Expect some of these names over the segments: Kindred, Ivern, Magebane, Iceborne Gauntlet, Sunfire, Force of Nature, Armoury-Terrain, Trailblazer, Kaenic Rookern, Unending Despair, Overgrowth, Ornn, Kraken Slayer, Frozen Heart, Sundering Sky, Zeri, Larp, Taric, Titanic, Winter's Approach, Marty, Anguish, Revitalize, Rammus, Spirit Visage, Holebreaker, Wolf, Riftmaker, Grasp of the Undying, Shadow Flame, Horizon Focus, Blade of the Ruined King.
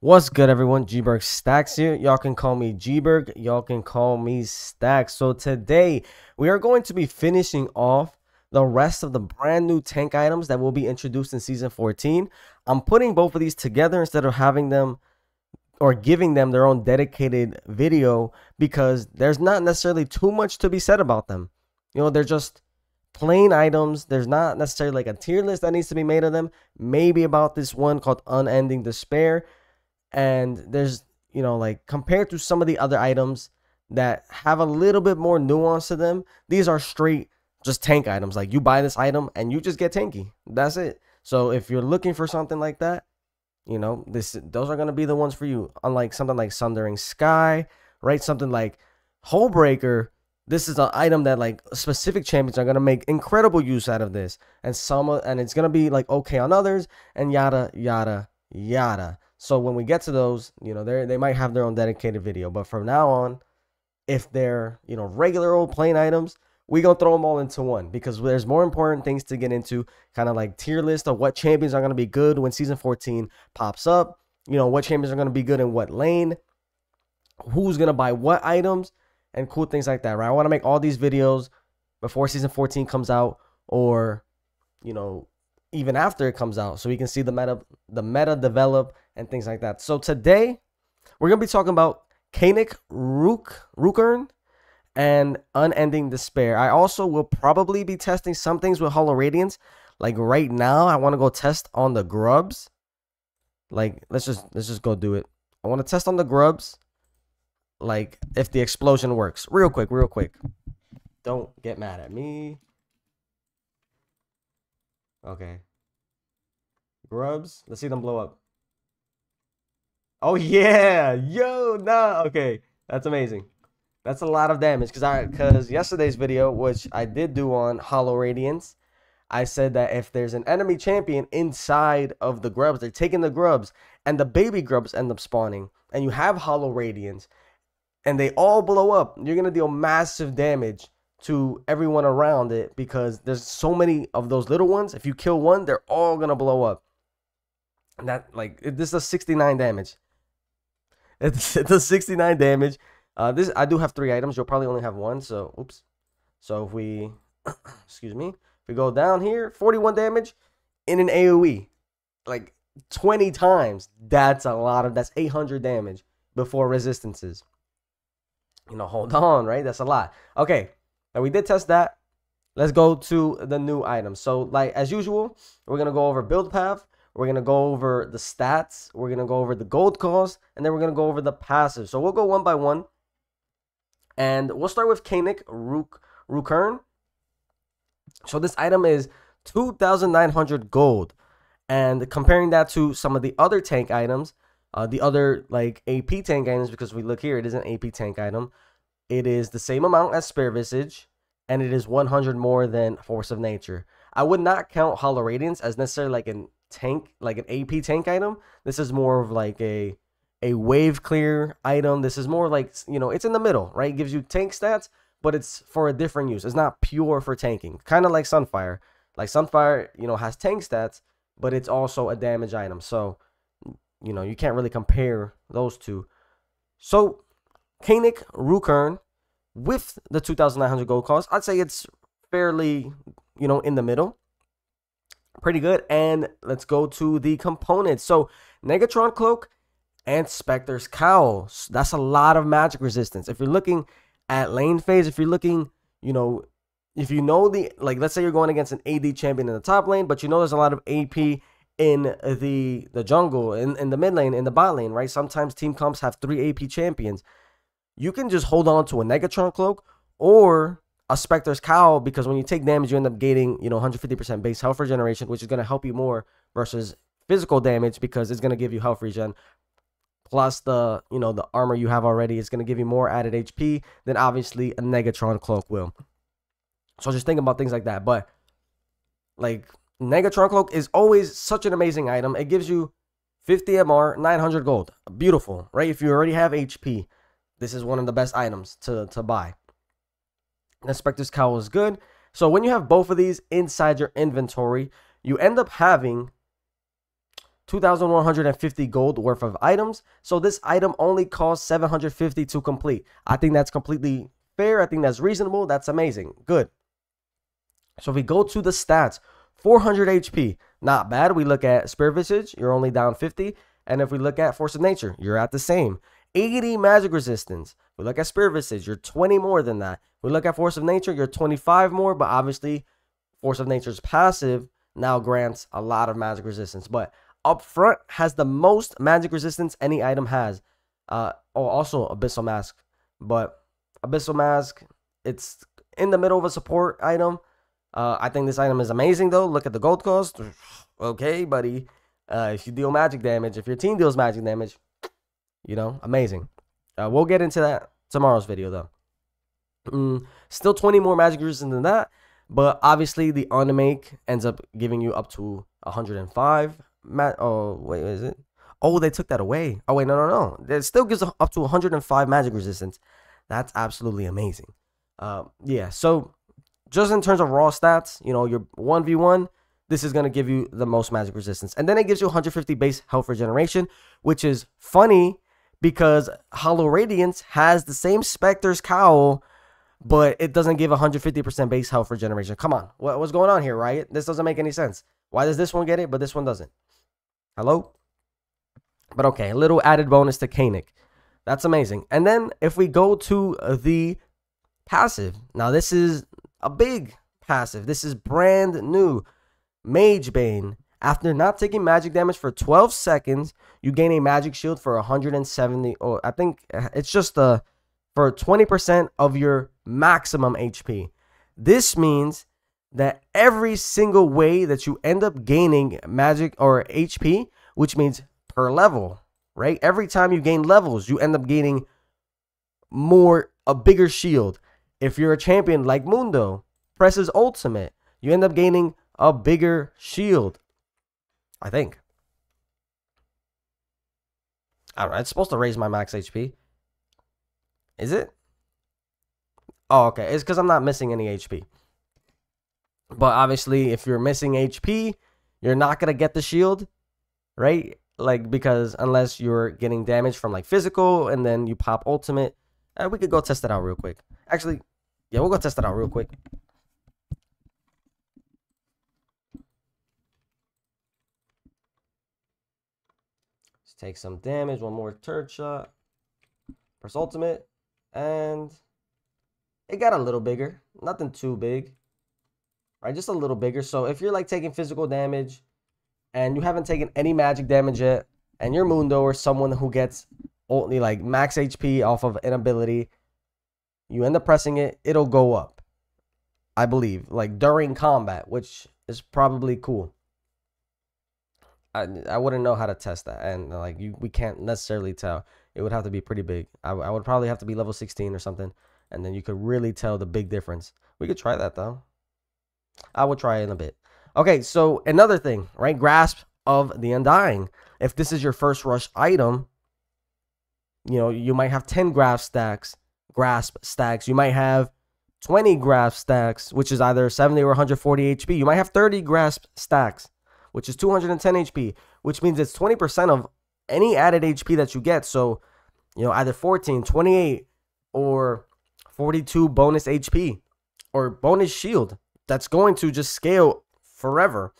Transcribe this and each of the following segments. What's good, everyone? Gberg Stacks here. Y'all can call me Gberg, y'all can call me Stacks. So today we are going to be finishing off the rest of the brand new tank items that will be introduced in season 14. I'm putting both of these together instead of having them or giving them their own dedicated video, because there's not necessarily too much to be said about them. You know, they're just plain items. There's not necessarily like a tier list that needs to be made of them. Maybe about this one called Unending Despair. And there's, you know, like compared to some of the other items that have a little bit more nuance to them, these are straight just tank items. Like, you buy this item and you just get tanky, that's it. So if you're looking for something like that, you know, those are going to be the ones for you. Unlike something like Sundering Sky, right, something like Holebreaker, this is an item that like specific champions are going to make incredible use out of this, and it's going to be like okay on others, and yada yada yada. So when we get to those, you know, they might have their own dedicated video. But from now on, if they're, you know, regular old plain items, we gonna throw them all into one, because there's more important things to get into, kind of like tier list of what champions are gonna be good when season 14 pops up. You know, what champions are gonna be good in what lane, who's gonna buy what items, and cool things like that. Right? I want to make all these videos before season 14 comes out, or you know, even after it comes out, so we can see the meta develop and things like that. So today we're gonna be talking about Kaenic Rookern and Unending Despair. I also will probably be testing some things with Hollow Radiance. Like right now, I want to go test on the grubs. Like let's just go do it. I want to test on the grubs, like if the explosion works. Real quick. Don't get mad at me. Okay. Grubs. Let's see them blow up. Oh yeah, yo, nah, okay, that's amazing. That's a lot of damage, because yesterday's video, which I did do on Hollow Radiance, I said that if there's an enemy champion inside of the grubs, they're taking the grubs, and the baby grubs end up spawning, and you have Hollow Radiance, and they all blow up, you're gonna deal massive damage to everyone around it, because there's so many of those little ones. If you kill one, they're all gonna blow up, and that, like, this is 69 damage. It does 69 damage. This, I do have 3 items. You'll probably only have 1. So, oops. So if we, excuse me, if we go down here, 41 damage in an AOE, like 20 times. That's a lot of. That's 800 damage before resistances. You know, hold on, right? That's a lot. Okay, now we did test that. Let's go to the new items. So, like as usual, we're gonna go over build path. We're going to go over the stats, we're going to go over the gold cost, and then we're going to go over the passive. So we'll go one by one, and we'll start with Kaenic Rookern. So this item is 2,900 gold, and comparing that to some of the other tank items, the other like AP tank items, because we look here, it is an AP tank item. It is the same amount as Spirit Visage, and it is 100 more than Force of Nature. I would not count Hollow Radiance as necessarily like an tank, like an AP tank item. This is more of like a wave clear item. This is more like, you know, it's in the middle, right? It gives you tank stats, but it's for a different use. It's not pure for tanking. Kind of like Sunfire. Like Sunfire, you know, has tank stats, but it's also a damage item. So, you know, you can't really compare those two. So Kaenic Rookern with the 2,900 gold cost, I'd say it's fairly, you know, in the middle. Pretty good. And let's go to the components. So Negatron Cloak and Specter's Cowl. That's a lot of magic resistance. If you're looking at lane phase, if you're looking, you know, if you know the, like, let's say you're going against an AD champion in the top lane, but you know there's a lot of AP in the jungle, in the mid lane, in the bot lane, right? Sometimes team comps have 3 AP champions. You can just hold on to a Negatron Cloak or a Specter's Cowl, because when you take damage, you end up gaining, you know, 150% base health regeneration, which is going to help you more versus physical damage, because it's going to give you health regen plus the, you know, the armor you have already. It's going to give you more added HP than obviously a Negatron Cloak will. So just think about things like that. But like Negatron Cloak is always such an amazing item. It gives you 50 MR, 900 gold. Beautiful, right? If you already have HP, this is one of the best items to buy. The Specter's Cowl is good. So when you have both of these inside your inventory, you end up having 2,150 gold worth of items. So this item only costs 750 to complete. I think that's completely fair. I think that's reasonable. That's amazing. Good. So if we go to the stats, 400 HP, not bad. We look at Spirit Visage, you're only down 50. And if we look at Force of Nature, you're at the same. 80 magic resistance. We look at Spirit Visage, you're 20 more than that. We look at Force of Nature, you're 25 more, but obviously Force of Nature's passive now grants a lot of magic resistance. But up front has the most magic resistance any item has. Also Abyssal Mask. But Abyssal Mask, it's in the middle of a support item. I think this item is amazing though. Look at the gold cost. Okay, buddy. If you deal magic damage, if your team deals magic damage, you know, amazing. We'll get into that tomorrow's video though. Still 20 more magic resistance than that. But obviously the unmake ends up giving you up to 105. Oh, wait, is it? Oh, they took that away. Oh, wait, no. It still gives up to 105 magic resistance. That's absolutely amazing. Yeah, so just in terms of raw stats, you know, your 1v1, this is going to give you the most magic resistance. And then it gives you 150 base health regeneration, which is funny because Hollow Radiance has the same Specter's Cowl, but it doesn't give 150% base health regeneration. Come on, what's going on here, Riot? This doesn't make any sense. Why does this one get it, but this one doesn't? Hello? But okay, a little added bonus to Kaenic. That's amazing. And then if we go to the passive, now this is a big passive. This is brand new. Magebane. After not taking magic damage for 12 seconds, you gain a magic shield for 170. Or I think it's just for 20% of your maximum HP. This means that every single way that you end up gaining magic or HP, which means per level, right? Every time you gain levels, you end up gaining a bigger shield. If you're a champion like Mundo, press his ultimate, you end up gaining a bigger shield. I think. I don't know. It's supposed to raise my max HP. Is it? Oh, okay. It's because I'm not missing any HP. But obviously, if you're missing HP, you're not going to get the shield, right? Like, because unless you're getting damage from, like, physical, and then you pop ultimate. We could go test it out real quick. Actually, yeah, we'll go test it out real quick. Let's take some damage. One more turd shot. Press ultimate. And it got a little bigger. Nothing too big. Right, just a little bigger. So if you're like taking physical damage and you haven't taken any magic damage yet, and you're Mundo or someone who gets only like max HP off of an ability, you end up pressing it, it'll go up, I believe, like during combat, which is probably cool. I wouldn't know how to test that, and like we can't necessarily tell. It would have to be pretty big. I would probably have to be level 16 or something, and then you could really tell the big difference. We could try that though. I will try it in a bit. Okay, so another thing, right? Grasp of the Undying. If this is your first rush item, you know, you might have 10 grasp stacks. You might have 20 grasp stacks, which is either 70 or 140 HP. You might have 30 grasp stacks, which is 210 HP, which means it's 20% of any added HP that you get. So, you know, either 14, 28, or 42 bonus HP or bonus shield. That's going to just scale forever.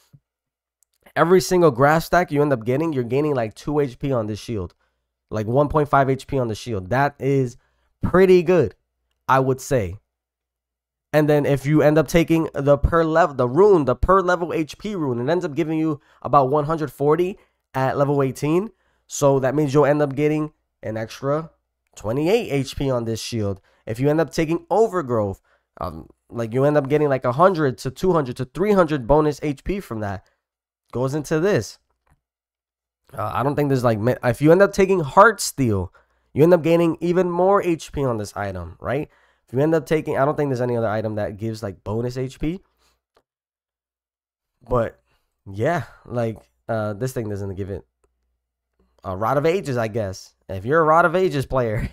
Every single grasp stack you end up getting, you're gaining like 2 HP on this shield. Like 1.5 HP on the shield. That is pretty good, I would say. And then if you end up taking the per level HP rune, it ends up giving you about 140 at level 18. So that means you'll end up getting an extra 28 HP on this shield. If you end up taking Overgrowth, like you end up getting like 100 to 200 to 300 bonus HP from that. Goes into this. I don't think there's like, if you end up taking Heartsteel, you end up gaining even more HP on this item, right? If you end up taking, I don't think there's any other item that gives like bonus HP. But yeah, like this thing doesn't give it. Rod of Ages, I guess. If you're a Rod of Ages player,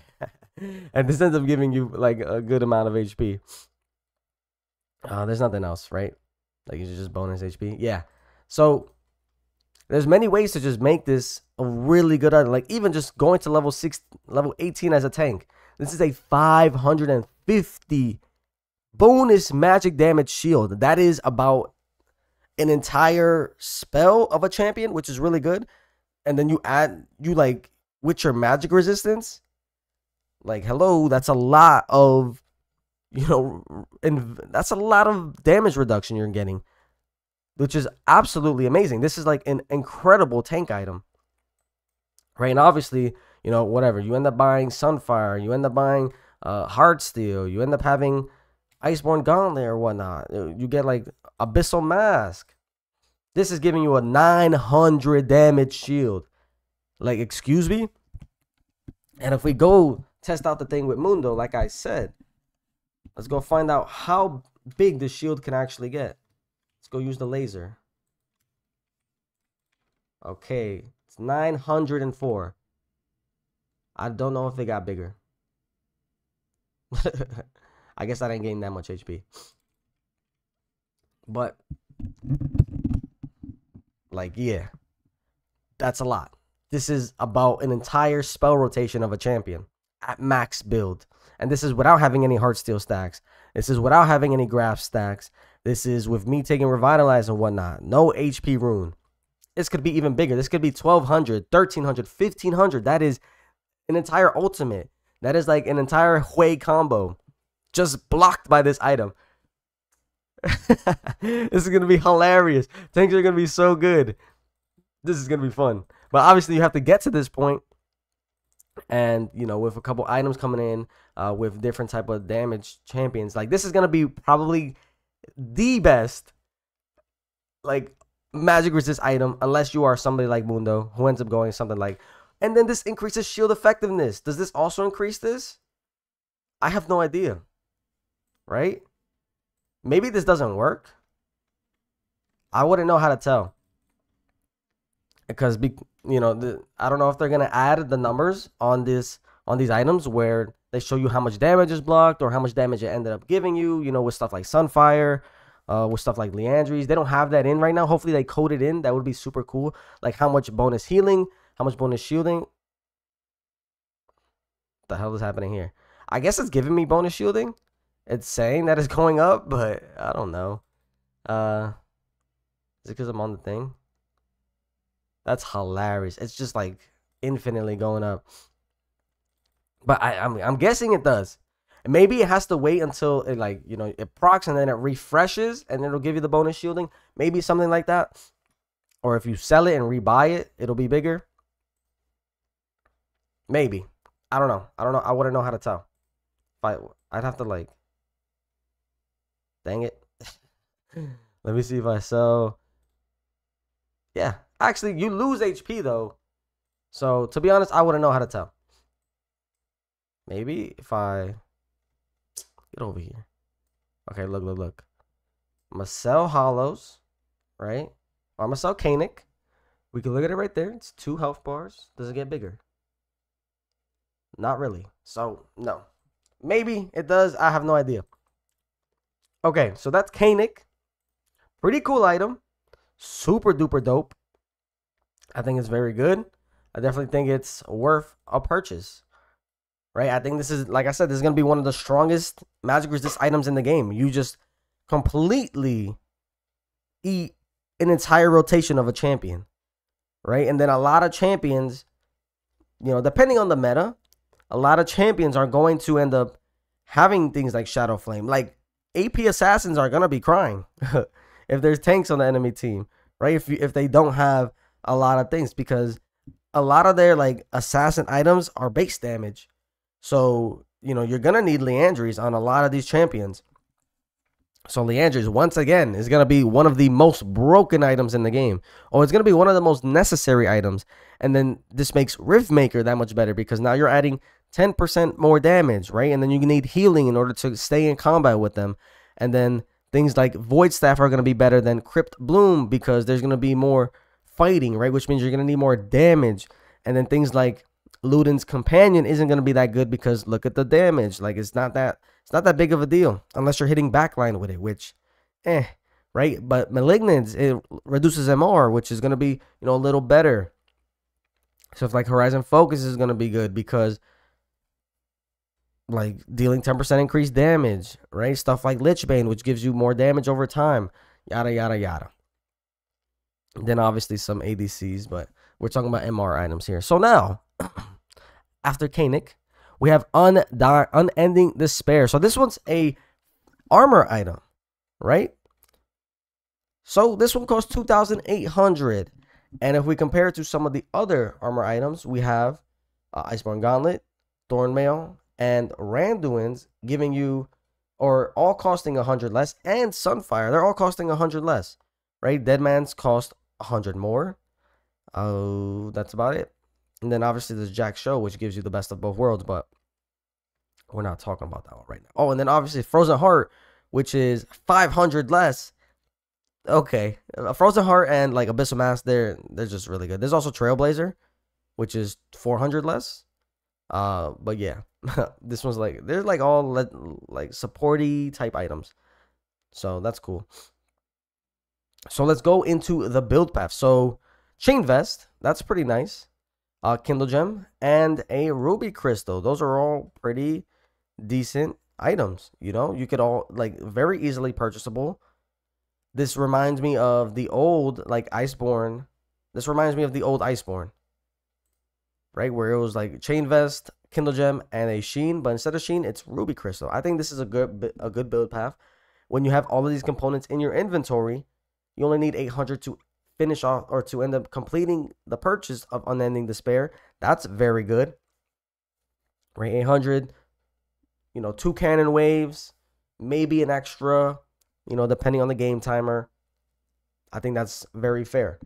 and this ends up giving you like a good amount of HP. There's nothing else, right? Like it's just bonus HP. Yeah. So There's many ways to just make this a really good item. Like even just going to level 18 as a tank. This is a 550 bonus magic damage shield. That is about an entire spell of a champion, which is really good. And then you add, like, with your magic resistance, like, hello, that's a lot of, you know, and that's a lot of damage reduction you're getting, which is absolutely amazing. This is like an incredible tank item, right? And obviously, you know, whatever, you end up buying Sunfire, you end up buying Heartsteel, you end up having Iceborne Gauntlet or whatnot. You get like Abyssal Mask. This is giving you a 900 damage shield. Like, excuse me? And if we go test out the thing with Mundo, like I said, let's go find out how big the shield can actually get. Let's go use the laser. Okay, it's 904. I don't know if they got bigger. I guess I didn't gain that much HP. But, like, yeah, that's a lot. This is about an entire spell rotation of a champion at max build. And this is without having any Heartsteel stacks. This is without having any Grasp stacks. This is with me taking Revitalize and whatnot. No HP rune. This could be even bigger. This could be 1,200, 1,300, 1,500. That is an entire ultimate. That is like an entire Hui combo just blocked by this item. This is going to be hilarious. Things are going to be so good. This is going to be fun. But obviously, you have to get to this point. And, you know, with a couple items coming in, with different type of damage champions, like, this is going to be probably the best, like, magic resist item, unless you are somebody like Mundo, who ends up going something like, and then this increases shield effectiveness. Does this also increase this? I have no idea, right? Maybe this doesn't work. I wouldn't know how to tell. Because, you know, I don't know if they're going to add the numbers on these items where they show you how much damage is blocked or how much damage it ended up giving you, you know, with stuff like Sunfire, with stuff like Liandry's. They don't have that in right now. Hopefully they code it in. That would be super cool. Like how much bonus healing, how much bonus shielding. What the hell is happening here? I guess it's giving me bonus shielding. It's saying that it's going up, but I don't know. Is it because I'm on the thing? That's hilarious. It's just like infinitely going up. But I'm guessing it does. Maybe it has to wait until it, like, you know, it procs and then it refreshes and it'll give you the bonus shielding. Maybe something like that. Or if you sell it and rebuy it, it'll be bigger. Maybe. I don't know. I don't know. I wouldn't know how to tell. I'd have to, like, dang it. Let me see if I sell. Yeah. Actually, you lose HP, though. So, to be honest, I wouldn't know how to tell. Maybe if I get over here. Okay, look, look, look. I'm going to sell Hollows, right? Or I'm going to sell Kaenic. We can look at it right there. It's 2 health bars. Does it get bigger? Not really. So, no. Maybe it does. I have no idea. Okay, so that's Kaenic. Pretty cool item. Super duper dope. I think it's very good. I definitely think it's worth a purchase. Right? I think this is, like I said, this is going to be one of the strongest magic resist items in the game. You just completely eat an entire rotation of a champion. Right? And then a lot of champions, you know, depending on the meta, a lot of champions are going to end up having things like Shadow Flame. Like, AP assassins are going to be crying if there's tanks on the enemy team. Right? If they don't have a lot of things, because a lot of their, like, assassin items are base damage. So, you know, you're going to need Liandry's on a lot of these champions. So Liandry's, once again, is going to be one of the most broken items in the game. Or it's going to be one of the most necessary items. And then this makes Riftmaker that much better, because now you're adding 10% more damage, right? And then you need healing in order to stay in combat with them. And then things like Void Staff are going to be better than Crypt Bloom, because there's going to be more fighting, right, which means you're going to need more damage. And then things like Luden's Companion isn't going to be that good, because look at the damage. Like, it's not that big of a deal unless you're hitting backline with it, which right? But Malignance, it reduces MR, which is going to be, you know, a little better. So if like Horizon Focus is going to be good because like dealing 10% increased damage, right? Stuff like Lichbane, which gives you more damage over time, yada, yada, yada. Then obviously some ADCs, but we're talking about MR items here. So now, after Kaenic, we have Unending Despair. So this one's a armor item, right? So this one costs 2,800. And if we compare it to some of the other armor items, we have Iceborne Gauntlet, Thornmail, and Randuin's giving you, or all costing 100 less, and Sunfire. They're all costing 100 less, right? Dead Man's cost 100 more. Oh, that's about it. And then obviously there's Jack Show, which gives you the best of both worlds, but we're not talking about that one right now. Oh, and then obviously Frozen Heart, which is 500 less. Okay, Frozen Heart and like Abyssal Mask, they're just really good. There's also Trailblazer, which is 400 less. But yeah, this one's like, they're like all like supporty type items, so that's cool. So let's go into the build path. So Chain Vest, that's pretty nice. Kindle Gem and a Ruby Crystal. Those are all pretty decent items. You know, you could all like very easily purchasable. This reminds me of the old like Iceborne. This reminds me of the old Iceborne, right? Where it was like Chain Vest, Kindle Gem, and a Sheen, but instead of Sheen, it's Ruby Crystal. I think this is a good build path. When you have all of these components in your inventory, you only need 800 to finish off or to end up completing the purchase of Unending Despair. That's very good, right? 800, you know, 2 cannon waves, maybe an extra, you know, depending on the game timer. I think that's very fair.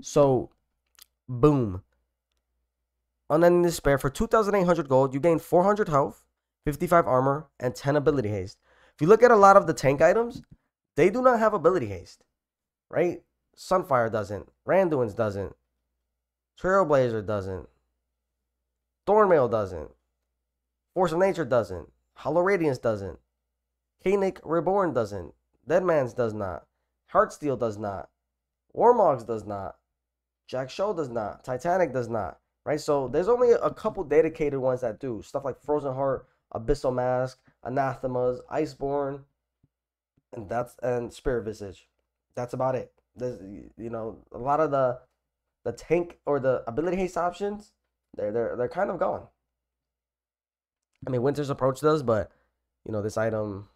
So, boom. Unending Despair for 2,800 gold, you gain 400 health, 55 armor, and 10 ability haste. If you look at a lot of the tank items, they do not have ability haste, right? Sunfire doesn't, Randuin's doesn't, Trailblazer doesn't, Thornmail doesn't, Force of Nature doesn't, Hollow Radiance doesn't, Kaenic Reborn doesn't, Dead Man's does not, Heartsteel does not, Warmogs does not, Jack Show does not, Titanic does not. Right, so there's only a couple dedicated ones that do stuff like Frozen Heart, Abyssal Mask, Anathema's, Iceborne, and Spirit Visage. That's about it. There's, you know, a lot of the tank or the ability haste options, they're kind of gone. I mean, Winter's Approach does, but you know, this item,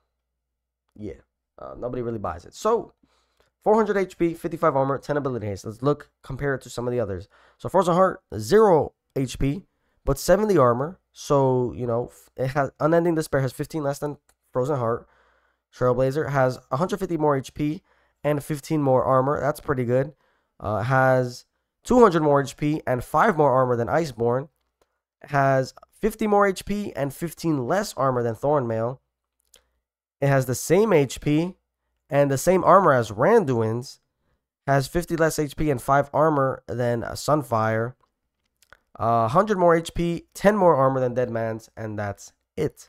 yeah, nobody really buys it. So 400 HP, 55 armor, 10 ability haste. Let's compare it to some of the others. So Frozen Heart, 0 HP, but 70 armor. So, you know, it has Unending Despair has 15 less than Frozen Heart. Trailblazer has 150 more HP and 15 more armor. That's pretty good. Has 200 more HP and 5 more armor than Iceborne. Has 50 more HP and 15 less armor than Thornmail. It has the same HP and the same armor as Randuin's, has 50 less HP and 5 armor than Sunfire, 100 more HP, 10 more armor than Dead Man's, and that's it.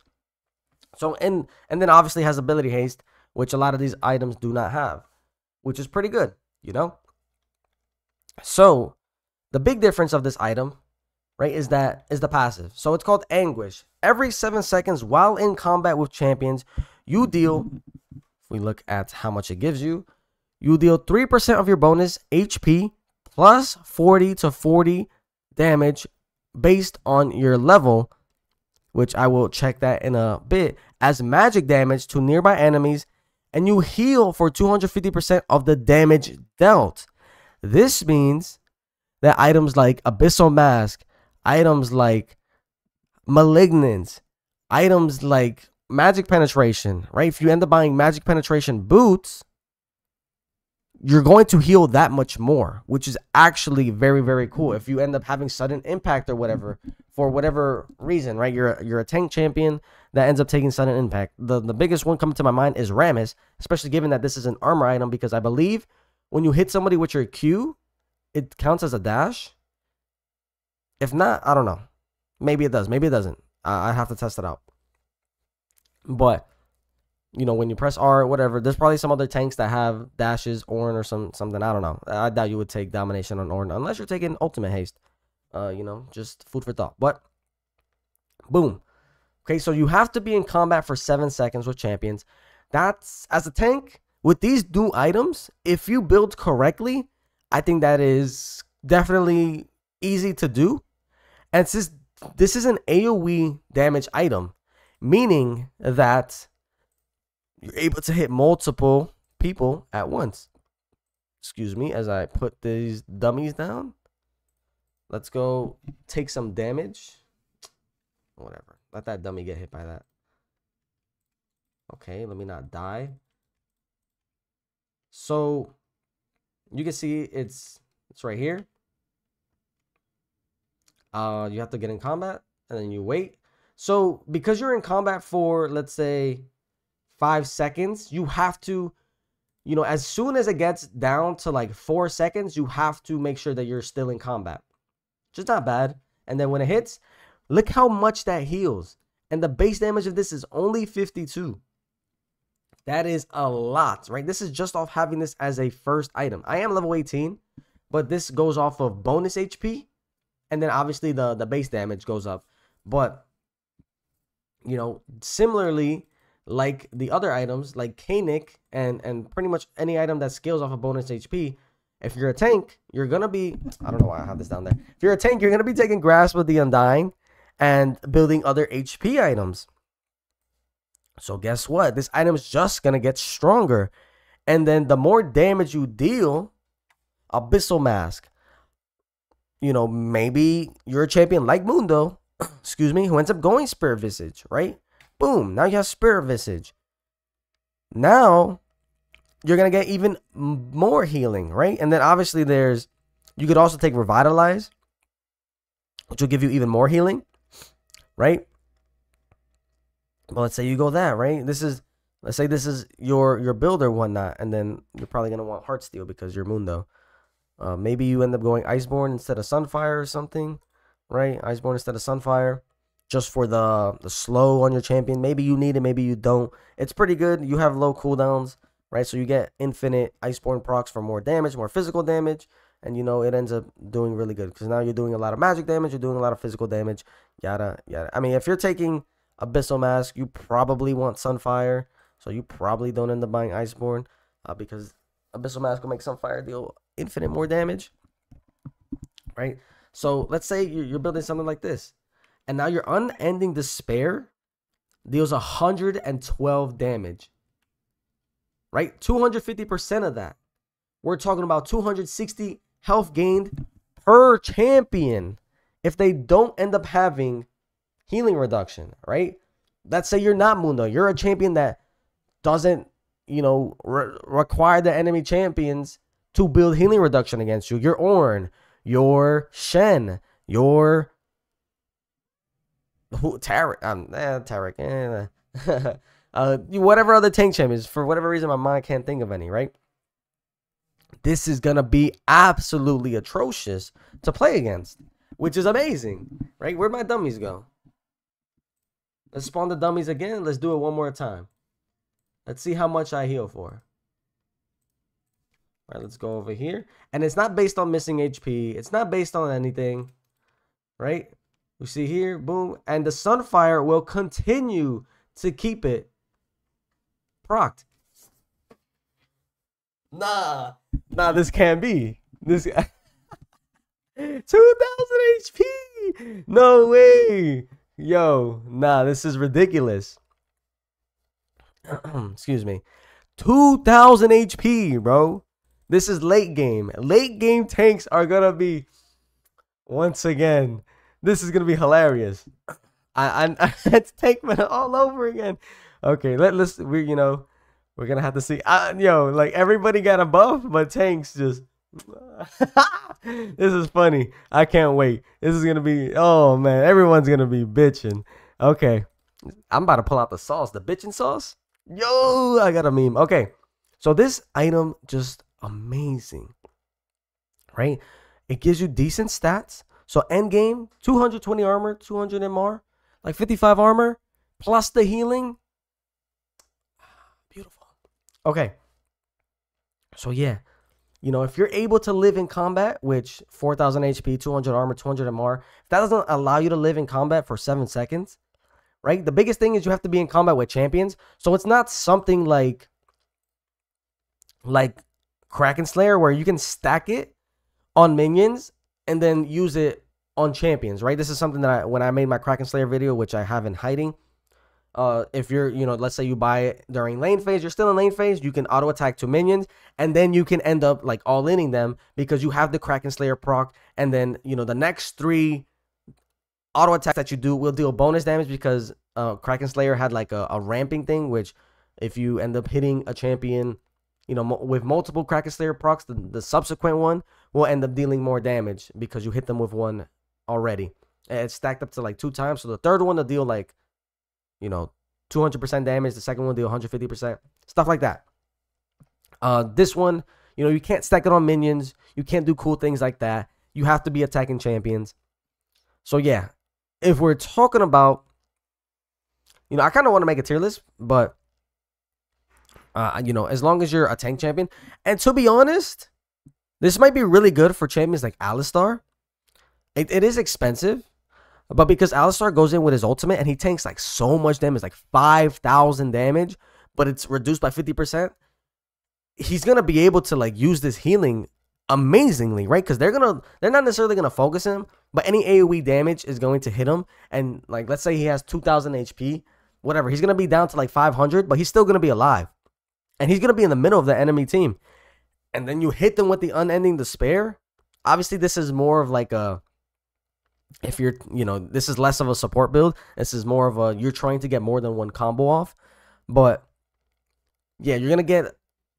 So and then obviously has ability haste, which a lot of these items do not have, which is pretty good, you know. So the big difference of this item, right, is the passive. So it's called Anguish. Every 7 seconds while in combat with champions, you deal, we look at how much it gives you, you deal 3% of your bonus HP plus 40 to 40 damage based on your level, which I will check that in a bit, as magic damage to nearby enemies, and you heal for 250% of the damage dealt. This means that items like Abyssal Mask, items like Malignance, items like Magic Penetration, right? If you end up buying Magic Penetration boots, you're going to heal that much more, which is actually very, very cool. If you end up having Sudden Impact or whatever, for whatever reason, right? You're a tank champion that ends up taking Sudden Impact. The biggest one coming to my mind is Rammus, especially given that this is an armor item, because I believe when you hit somebody with your Q, it counts as a dash. If not, I don't know. Maybe it does, maybe it doesn't. I have to test it out. But you know, when you press R, whatever, there's probably some other tanks that have dashes, Ornn or something. I don't know. I doubt you would take domination on Ornn unless you're taking ultimate haste. You know, just food for thought. But boom. Okay, so you have to be in combat for 7 seconds with champions. That's, as a tank, with these new items, if you build correctly, I think that is definitely easy to do. And since this is an AoE damage item, meaning that you're able to hit multiple people at once. Excuse me, as I put these dummies down. Let's go take some damage. Whatever. Let that dummy get hit by that. Okay, let me not die. So you can see it's right here. You have to get in combat and then you wait. So because you're in combat for, let's say, 5 seconds, you have to, you know, as soon as it gets down to like 4 seconds, you have to make sure that you're still in combat. Just not bad. And then when it hits, look how much that heals. And the base damage of this is only 52. That is a lot, right? This is just off having this as a first item. I am level 18, but this goes off of bonus HP. And then obviously the base damage goes up. But, you know, similarly, like the other items, like Kaenic and pretty much any item that scales off of bonus HP, if you're a tank, you're going to be... I don't know why I have this down there. If you're a tank, you're going to be taking Grasp of the Undying and building other HP items. So guess what? This item is just going to get stronger. And then the more damage you deal, Abyssal Mask. You know, maybe you're a champion like Mundo, excuse me, who ends up going Spirit Visage, right? Boom, now you have Spirit Visage. Now, you're going to get even more healing, right? And then obviously there's, you could also take Revitalize, which will give you even more healing, right? Well, let's say you go that, right? This is, let's say this is your build or whatnot, and then you're probably going to want Heartsteel because you're Mundo. Maybe you end up going Iceborne instead of Sunfire or something, right? Iceborne instead of Sunfire, just for the slow on your champion. Maybe you need it, maybe you don't. It's pretty good. You have low cooldowns, right? So you get infinite Iceborne procs for more damage, more physical damage. And, you know, it ends up doing really good because now you're doing a lot of magic damage. You're doing a lot of physical damage, yada, yada. I mean, if you're taking Abyssal Mask, you probably want Sunfire. So you probably don't end up buying Iceborne because Abyssal Mask will make Sunfire deal infinite more damage, right? So let's say you're building something like this, and now your Unending Despair deals 112 damage, right? 250% of that. We're talking about 260 health gained per champion if they don't end up having healing reduction, right? Let's say you're not Mundo, you're a champion that doesn't, you know, require the enemy champions to build healing reduction against you. Your Ornn, your Shen, your Taric, whatever other tank champions. For whatever reason, my mind can't think of any, right? This is gonna be absolutely atrocious to play against, which is amazing, right? Where'd my dummies go? Let's spawn the dummies again. Let's do it one more time. Let's see how much I heal for. All right, let's go over here. And it's not based on missing HP. It's not based on anything, right? We see here, boom. And the Sunfire will continue to keep it procced. Nah, this can't be. This 2000 HP. No way. Yo, nah, this is ridiculous. Excuse me. 2000 HP, bro. This is late game. Late game tanks are going to be, once again, this is going to be hilarious. It's Tankman all over again. Okay, we're going to have to see. Yo, like everybody got a buff, but tanks just, this is funny. I can't wait. This is going to be, oh man, everyone's going to be bitching. Okay, I'm about to pull out the sauce, the bitching sauce. Yo, I got a meme. Okay, so this item just, amazing, right? It gives you decent stats. So end game, 220 armor, 200 MR, like 55 armor, plus the healing. Okay. So yeah, you know, if you're able to live in combat, which 4,000 HP, 200 armor, 200 MR, if that doesn't allow you to live in combat for 7 seconds, right? The biggest thing is you have to be in combat with champions. So it's not something like Kraken Slayer where you can stack it on minions and then use it on champions, right? This is something that when I made my Kraken Slayer video, which I have in hiding, if you're, you know, let's say you buy it during lane phase, you're still in lane phase, you can auto attack 2 minions, and then you can end up like all inning them because you have the Kraken Slayer proc, and then, you know, the next 3 auto attacks that you do will deal bonus damage because Kraken Slayer had like a ramping thing, which if you end up hitting a champion, you know, with multiple Kraken Slayer procs, the subsequent one will end up dealing more damage because you hit them with one already. And it's stacked up to like 2 times. So the 3rd one will deal like, you know, 200% damage. The 2nd one will deal 150%. Stuff like that. This one, you know, you can't stack it on minions. You can't do cool things like that. You have to be attacking champions. So yeah, if we're talking about, you know, I kind of want to make a tier list, but you know, as long as you're a tank champion. And to be honest, this might be really good for champions like Alistar. It is expensive, but because Alistar goes in with his ultimate and he tanks like so much damage, like 5,000 damage, but it's reduced by 50%, he's going to be able to like use this healing amazingly, right? Because they're not necessarily going to focus him, but any AoE damage is going to hit him. And like, let's say he has 2,000 HP, whatever. He's going to be down to like 500, but he's still going to be alive. And he's going to be in the middle of the enemy team. And then you hit them with the Unending Despair. Obviously, this is more of like a... If you're, you know, this is less of a support build. This is more of a... You're trying to get more than one combo off. But, yeah, you're going to get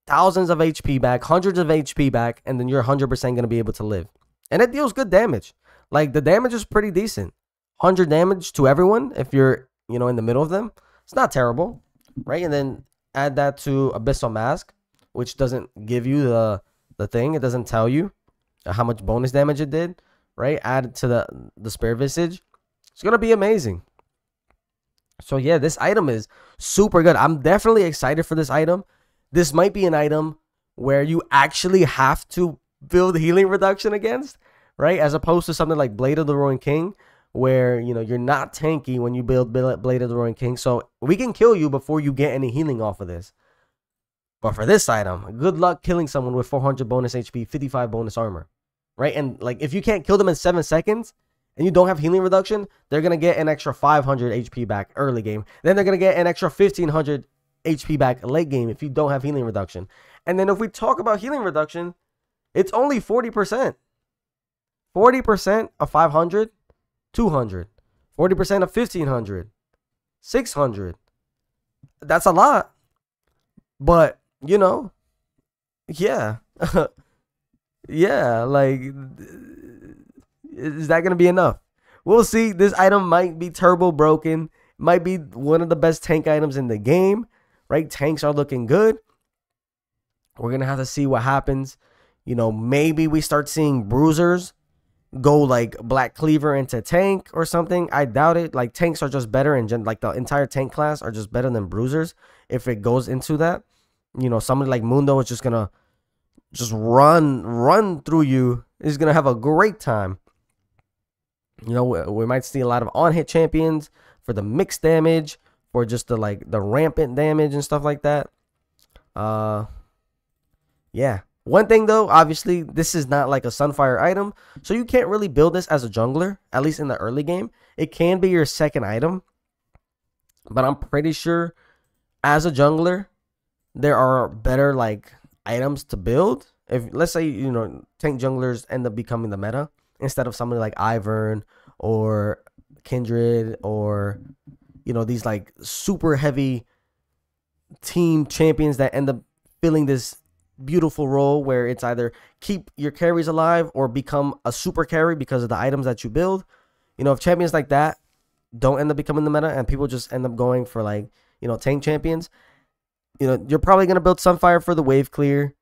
thousands of HP back. Hundreds of HP back. And then you're 100% going to be able to live. And it deals good damage. Like, the damage is pretty decent. 100 damage to everyone if you're, you know, in the middle of them. It's not terrible, right? And then... add that to Abyssal Mask, which doesn't give you the thing. It doesn't tell you how much bonus damage it did, right? Add it to the Spirit Visage. It's going to be amazing. So, yeah, this item is super good. I'm definitely excited for this item. This might be an item where you actually have to build healing reduction against, right? As opposed to something like Blade of the Ruined King, where, you know, you're not tanky when you build Blade of the Ruined King. So we can kill you before you get any healing off of this. But for this item, good luck killing someone with 400 bonus HP, 55 bonus armor, right? And like, if you can't kill them in 7 seconds and you don't have healing reduction, they're going to get an extra 500 HP back early game. Then they're going to get an extra 1,500 HP back late game if you don't have healing reduction. And then if we talk about healing reduction, it's only 40%. 40% of 500. 200, 40% of 1,500, 600. That's a lot. But, you know, yeah. Yeah, like, is that going to be enough? We'll see. This item might be turbo broken. Might be one of the best tank items in the game, right? Tanks are looking good. We're going to have to see what happens. You know, maybe we start seeing bruisers go like Black Cleaver into tank or something. I doubt it. Like, tanks are just better in gen, like the entire tank class are just better than bruisers. If it goes into that, you know, somebody like Mundo is just gonna just run through you. He's gonna have a great time. You know, we might see a lot of on-hit champions for the mixed damage or just the like the rampant damage and stuff like that. Yeah. One thing, though, obviously, this is not like a Sunfire item, so you can't really build this as a jungler, at least in the early game. It can be your 2nd item, but I'm pretty sure as a jungler, there are better, like, items to build. If, let's say, you know, tank junglers end up becoming the meta instead of somebody like Ivern or Kindred or, you know, these, like, super heavy team champions that end up filling this beautiful role where it's either keep your carries alive or become a super carry because of the items that you build. You know, if champions like that don't end up becoming the meta and people just end up going for like, you know, tank champions, you know, you're probably going to build Sunfire for the wave clear,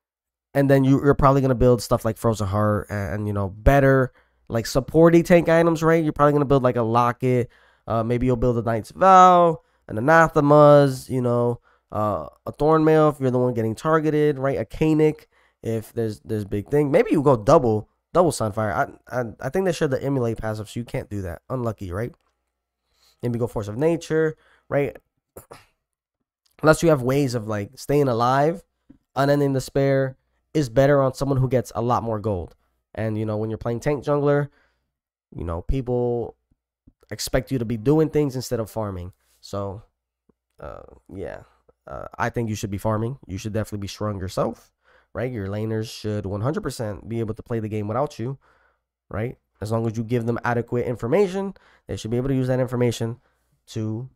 and then you're probably going to build stuff like Frozen Heart and, you know, better like supporty tank items, right? You're probably going to build like a Locket, maybe you'll build a Knight's Vow, an Anathema's, you know, a Thornmail if you're the one getting targeted, right? A Kaenic if there's big thing. Maybe you go double Sunfire. I think they should have the emulate passive, so you can't do that. Unlucky, right? Maybe go Force of Nature, right? Unless you have ways of like staying alive. Unending Despair is better on someone who gets a lot more gold. And you know, when you're playing tank jungler, you know, people expect you to be doing things instead of farming. So yeah, I think you should be farming. You should definitely be strong yourself, right? Your laners should 100% be able to play the game without you, right? As long as you give them adequate information, they should be able to use that information to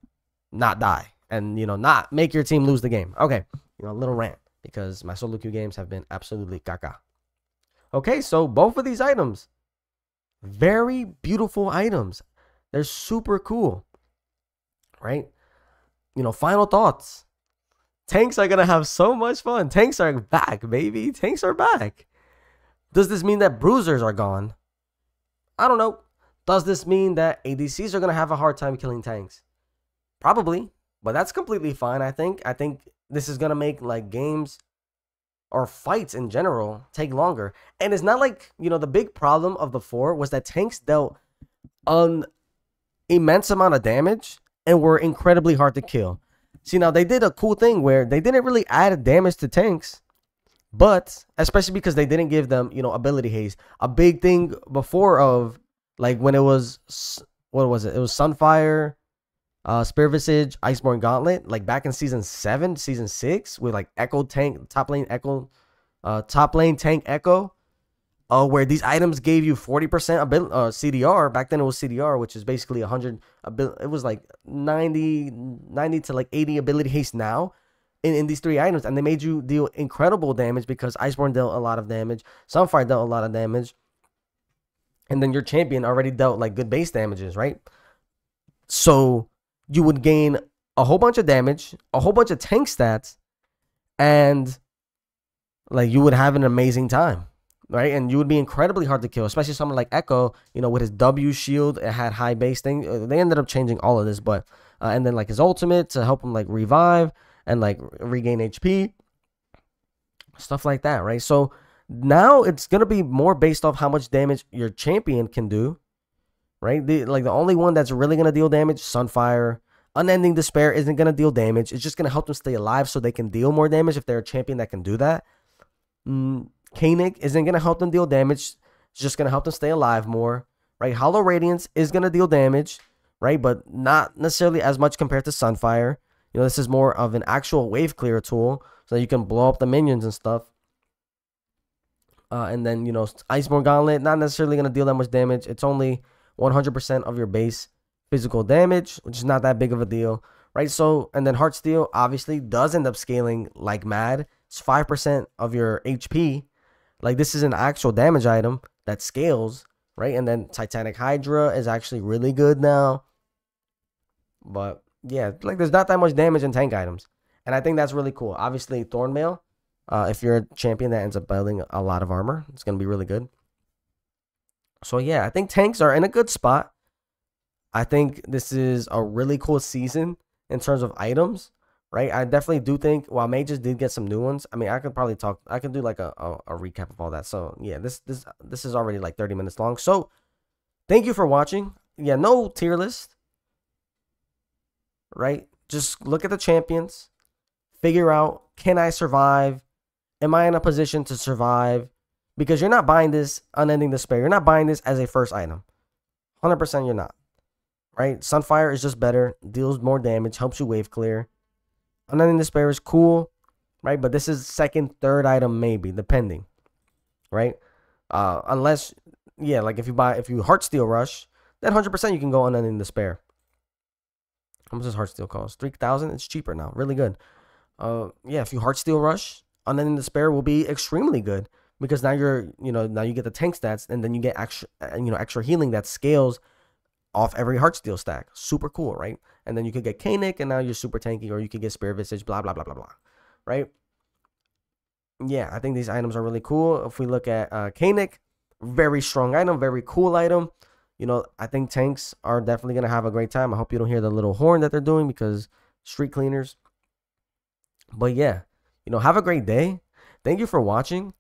not die and, you know, not make your team lose the game. Okay, you know, a little rant because my solo queue games have been absolutely caca. Okay, so both of these items, very beautiful items. They're super cool, right? You know, final thoughts. Tanks are going to have so much fun. Tanks are back, baby. Tanks are back. Does this mean that bruisers are gone? I don't know. Does this mean that ADCs are going to have a hard time killing tanks? Probably, but that's completely fine, I think. I think this is going to make, like, games or fights in general take longer. And it's not like, you know, the big problem of the 4 was that tanks dealt an immense amount of damage and were incredibly hard to kill. See, now they did a cool thing where they didn't really add damage to tanks, but especially because they didn't give them, you know, ability haze. A big thing before of like when it was, what was it? It was Sunfire, Spirit Visage, Iceborne Gauntlet, like back in season 7, season 6 with like Echo Tank, top lane Echo, top lane Tank Echo, where these items gave you 40% CDR. Back then it was CDR, which is basically 100. It was like 90 to like 80 ability haste now in these 3 items, and they made you deal incredible damage because Iceborne dealt a lot of damage, Sunfire dealt a lot of damage, and then your champion already dealt like good base damages, right? So you would gain a whole bunch of damage, a whole bunch of tank stats, and like you would have an amazing time, right? And you would be incredibly hard to kill, especially someone like Echo, you know, with his W shield. It had high base thing. They ended up changing all of this, but and then like his ultimate to help him like revive and like regain HP, stuff like that, right? So now it's gonna be more based off how much damage your champion can do, right? The only one that's really gonna deal damage, Sunfire. Unending Despair isn't gonna deal damage. It's just gonna help them stay alive so they can deal more damage if they're a champion that can do that. Kaenic isn't gonna help them deal damage. It's just gonna help them stay alive more, right? Hollow Radiance is gonna deal damage, right? But not necessarily as much compared to Sunfire. You know, this is more of an actual wave clear tool so that you can blow up the minions and stuff. And then, you know, Iceborne Gauntlet, not necessarily going to deal that much damage. It's only 100% of your base physical damage, which is not that big of a deal, right? So, and then Heartsteel obviously does end up scaling like mad. It's 5% of your HP. Like, this is an actual damage item that scales, right? And then Titanic Hydra is actually really good now. But yeah, like there's not that much damage in tank items, and I think that's really cool. Obviously, Thornmail, if you're a champion that ends up building a lot of armor, it's gonna be really good. So yeah, I think tanks are in a good spot. I think this is a really cool season in terms of items, right? I definitely do think, while mages did get some new ones, I mean, I could probably talk, I could do like a recap of all that. So yeah, this is already like 30 minutes long. So thank you for watching. Yeah, no tier list, right? Just look at the champions, figure out, can I survive? Am I in a position to survive? Because you're not buying this Unending Despair. You're not buying this as a first item. 100% you're not, right? Sunfire is just better, deals more damage, helps you wave clear. Unending Despair is cool, right? But this is second, third item maybe, depending, right? Unless, yeah, like if you Heartsteel Rush, then 100% you can go Unending Despair. How much does Heartsteel cost? 3,000. It's cheaper now. Really good. Yeah, if you Heartsteel Rush, Unending Despair will be extremely good because now you get the tank stats, and then you get extra healing that scales off every Heartsteel stack. Super cool, right? And then you could get Kaenic, and now you're super tanky, or you could get Spirit Visage, blah blah blah blah blah, right? Yeah, I think these items are really cool. If we look at Kaenic, very strong item, very cool item. You know, I think tanks are definitely going to have a great time. I hope you don't hear the little horn that they're doing because street cleaners. But yeah, you know, have a great day. Thank you for watching.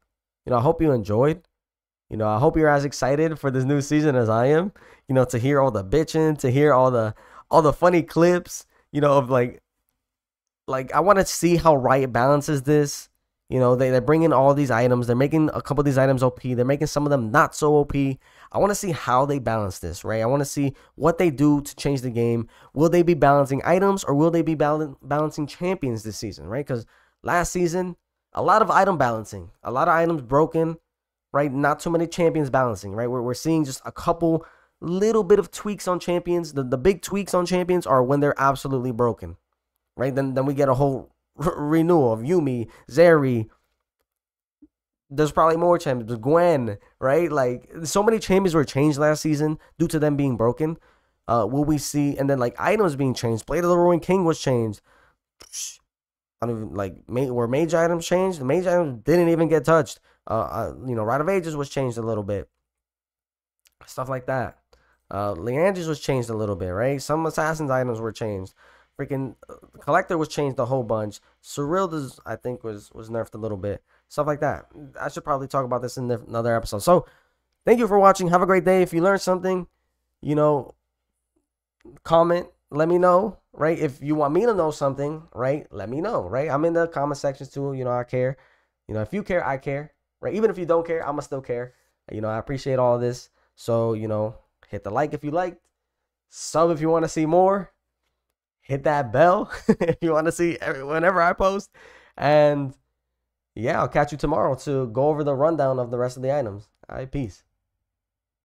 You know, I hope you enjoyed. You know, I hope you're as excited for this new season as I am, you know, to hear all the bitching, to hear all the funny clips, you know, of like I want to see how Riot balances this. You know, they're bringing all these items. They're making a couple of these items OP. They're making some of them not so OP. I want to see how they balance this, right? I want to see what they do to change the game. Will they be balancing items, or will they be balancing champions this season, right? Because last season, a lot of item balancing, a lot of items broken, right? Not too many champions balancing, right? We're seeing just a couple little bit of tweaks on champions. The big tweaks on champions are when they're absolutely broken, right? Then we get a whole renewal of Yumi, Zeri. There's probably more champions. Gwen, right? Like, so many champions were changed last season due to them being broken. Will we see? And then, like, items being changed. Blade of the Ruined King was changed. I don't even, like, were mage items changed? The mage items didn't even get touched. You know, Rod of Ages was changed a little bit. Stuff like that. Liandry's was changed a little bit, right? Some assassin's items were changed. Freaking collector was changed a whole bunch. Surreal, I think, was nerfed a little bit. Stuff like that. I should probably talk about this in another episode. So, thank you for watching. Have a great day. If you learned something, you know, comment. Let me know, right? If you want me to know something, right? Let me know, right? I'm in the comment sections too. You know, I care. You know, if you care, I care, right? Even if you don't care, I'ma still care. You know, I appreciate all this. So, you know, hit the like if you liked. Sub if you want to see more. Hit that bell if you want to see whenever I post. And yeah, I'll catch you tomorrow to go over the rundown of the rest of the items. All right, peace.